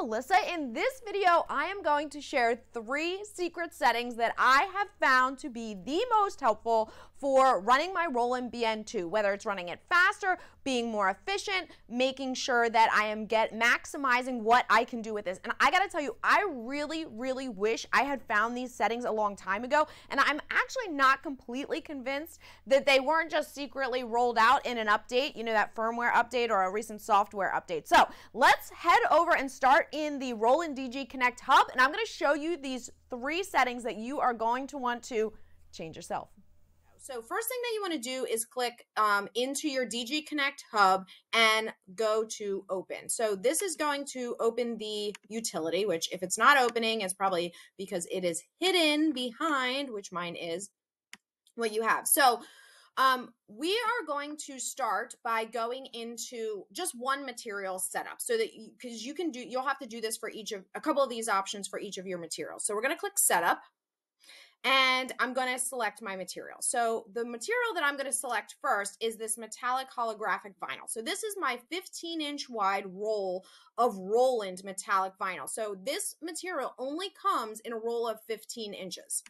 Melissa. In this video, I am going to share 3 secret settings that I have found to be the most helpful for running my Roland BN2, whether it's running it faster, being more efficient, making sure that I am maximizing what I can do with this. And I gotta tell you, I really wish I had found these settings a long time ago, and I'm actually not completely convinced that they weren't just secretly rolled out in an update, you know, that firmware update or a recent software update. So let's head over and start in the Roland DG Connect Hub, and I'm gonna show you these 3 settings that you are going to want to change yourself. So first thing that you want to do is click into your DG Connect Hub and go to open. So this is going to open the utility, which if it's not opening, it's probably because it is hidden behind, which mine is, what you have. So we are going to start by going into just one material setup so that you'll have to do this for each of a couple of these options for each of your materials. So we're going to click setup. And I'm going to select my material. So the material that I'm going to select first is this metallic holographic vinyl. So this is my 15-inch wide roll of Roland metallic vinyl. So this material only comes in a roll of 15 inches,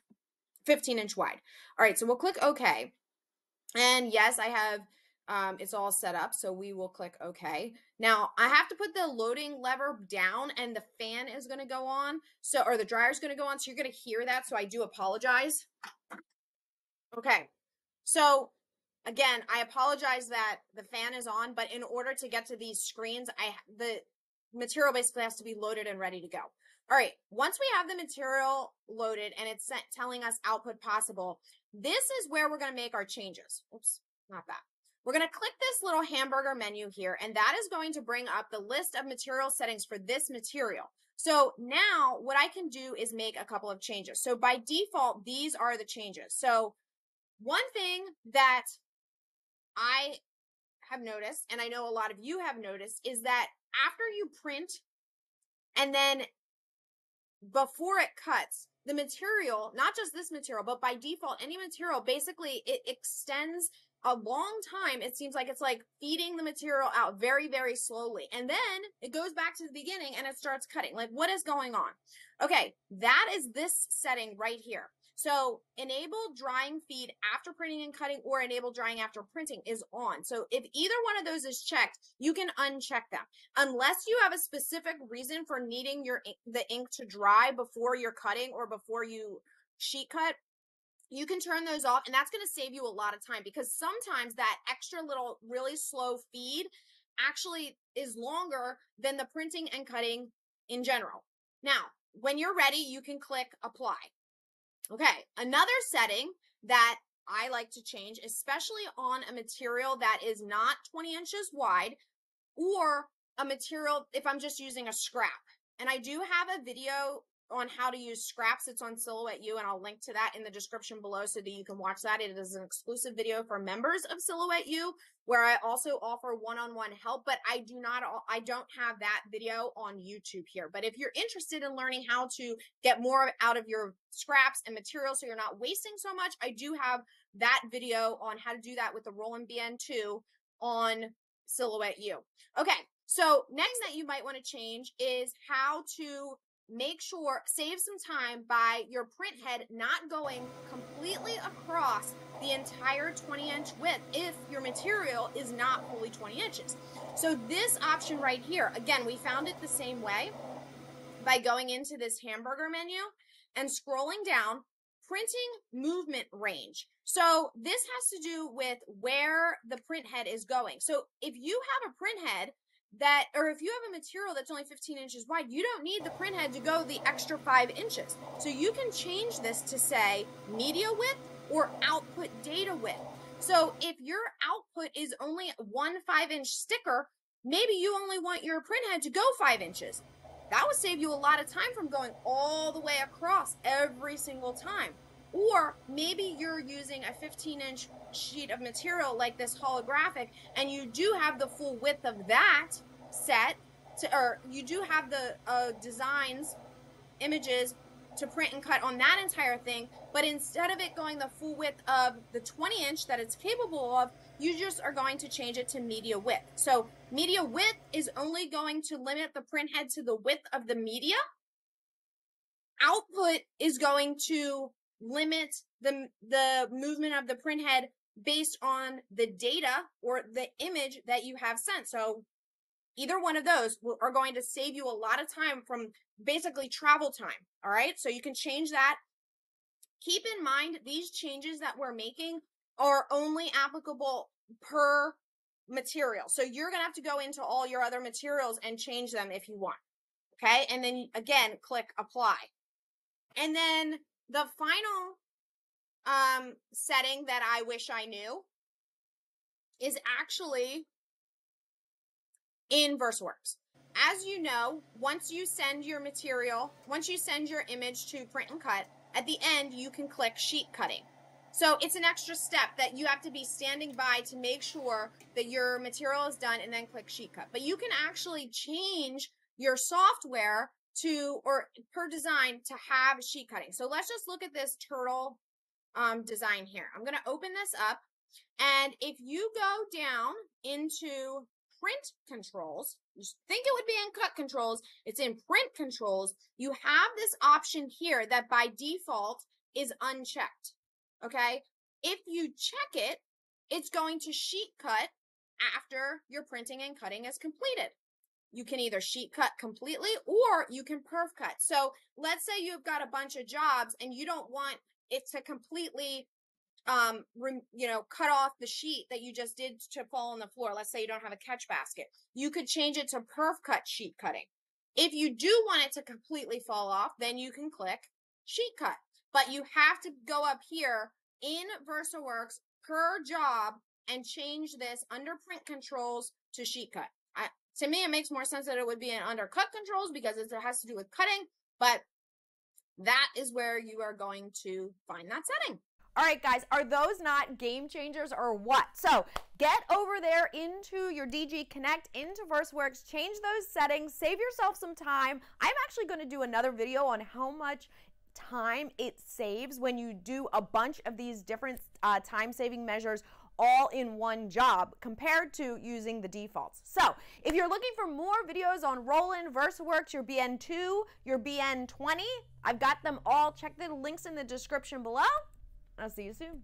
15-inch wide. All right, so we'll click OK. And yes, I have, it's all set up, so we will click OK. Now I have to put the loading lever down and the fan is going to go on, so, or the dryer is going to go on, so you're going to hear that, so I do apologize. Okay, so again, I apologize that the fan is on, but in order to get to these screens, the material basically has to be loaded and ready to go. All right, once we have the material loaded and it's telling us output possible, this is where we're going to make our changes. Oops, not that. We're going to click this little hamburger menu here, and that is going to bring up the list of material settings for this material. So now what I can do is make a couple of changes. So by default, these are the changes. So one thing that I have noticed, and I know a lot of you have noticed, is that after you print and then before it cuts, the material, not just this material, but by default, any material, basically it extends a long time. It seems like it's like feeding the material out very slowly. And then it goes back to the beginning and it starts cutting. Like, what is going on? Okay, that is this setting right here. So enable drying feed after printing and cutting, or enable drying after printing is on. So if either one of those is checked, you can uncheck them. Unless you have a specific reason for needing the ink to dry before you're cutting or before you sheet cut, you can turn those off, and that's going to save you a lot of time, because sometimes that extra little really slow feed actually is longer than the printing and cutting in general. Now, when you're ready, you can click apply. Okay, another setting that I like to change, especially on a material that is not 20 inches wide, or a material if I'm just using a scrap. And I do have a video on how to use scraps. It's on Silhouette U, and I'll link to that in the description below so that you can watch that. It is an exclusive video for members of Silhouette U, where I also offer one-on-one help, but I don't have that video on YouTube here. But if you're interested in learning how to get more out of your scraps and materials so you're not wasting so much, I do have that video on how to do that with the Roland BN2 on Silhouette U. Okay, so next that you might want to change is how to make sure, save some time by your print head not going completely across the entire 20-inch width if your material is not fully 20 inches. So this option right here, again, we found it the same way by going into this hamburger menu and scrolling down, printing movement range. So this has to do with where the print head is going. So if you have a print head that, or if you have a material that's only 15 inches wide, you don't need the print head to go the extra 5 inches. So you can change this to say media width or output data width. So if your output is only 1 5-inch sticker, maybe you only want your print head to go 5 inches. That would save you a lot of time from going all the way across every single time. Or maybe you're using a 15-inch sheet of material like this holographic, and you do have the full width of that set, or you do have the designs, images to print and cut on that entire thing, but instead of it going the full width of the 20 inch that it's capable of, you just are going to change it to media width. So media width is only going to limit the print head to the width of the media. Output is going to limit the movement of the print head based on the data or the image that you have sent. So either one of those are going to save you a lot of time from basically travel time. All right. So you can change that. Keep in mind, these changes that we're making are only applicable per material. So you're going to have to go into all your other materials and change them if you want. Okay. And then again, click apply. And then the final setting that I wish I knew is actually in VersaWorks. As you know, once you send your material, once you send your image to print and cut, at the end, you can click sheet cutting. So it's an extra step that you have to be standing by to make sure that your material is done and then click sheet cut. But you can actually change your software to, or per design, to have sheet cutting. So let's just look at this turtle design here. I'm going to open this up. And if you go down into print controls, you think it would be in cut controls, it's in print controls, you have this option here that by default is unchecked. Okay. If you check it, it's going to sheet cut after your printing and cutting is completed. You can either sheet cut completely or you can perf cut. So let's say you've got a bunch of jobs and you don't want it to completely, cut off the sheet that you just did to fall on the floor. Let's say you don't have a catch basket. You could change it to perf cut sheet cutting. If you do want it to completely fall off, then you can click sheet cut. But you have to go up here in VersaWorks per job and change this under print controls to sheet cut. To me, it makes more sense that it would be in under cut controls because it has to do with cutting, but that is where you are going to find that setting. All right, guys, are those not game changers or what? So get over there into your DG Connect, into VersaWorks, change those settings, save yourself some time. I'm actually going to do another video on how much time it saves when you do a bunch of these different time-saving measures all in one job compared to using the defaults. So if you're looking for more videos on Roland, VersaWorks, your BN2, your BN20, I've got them all. Check the links in the description below. I'll see you soon.